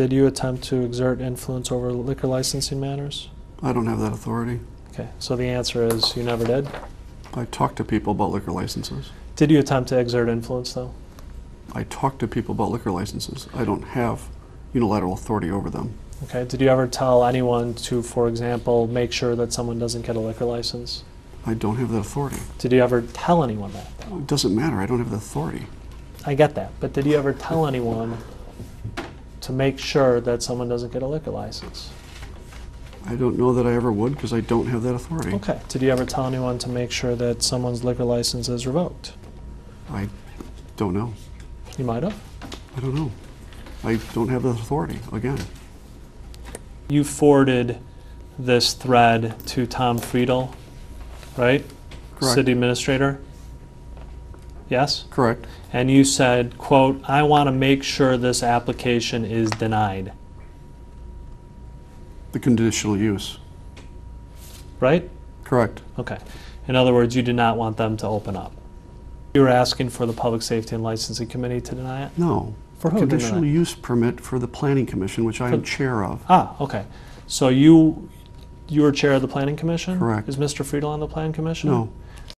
Did you attempt to exert influence over liquor licensing matters? I don't have that authority. Okay, so the answer is you never did? I talked to people about liquor licenses. Did you attempt to exert influence, though? I talked to people about liquor licenses. I don't have unilateral authority over them. Okay, did you ever tell anyone to, for example, make sure that someone doesn't get a liquor license? I don't have that authority. Did you ever tell anyone that? Oh, it doesn't matter. I don't have the authority. I get that, but did you ever tell anyone to make sure that someone doesn't get a liquor license? I don't know that I ever would, because I don't have that authority. Okay. Did you ever tell anyone to make sure that someone's liquor license is revoked? I don't know. You might have? I don't know. I don't have that authority, again. You forwarded this thread to Tom Friedel, right? Correct. City administrator? Yes? Correct. And you said, quote, I want to make sure this application is denied. The conditional use. Right? Correct. Okay. In other words, you did not want them to open up. You were asking for the Public Safety and Licensing Committee to deny it? No. For who? Conditional use permit for the Planning Commission, which I am chair of. Ah, okay. So you were chair of the Planning Commission? Correct. Is Mr. Friedel on the Planning Commission? No.